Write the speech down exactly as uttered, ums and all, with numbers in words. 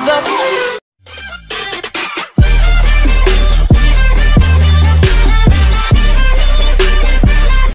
of the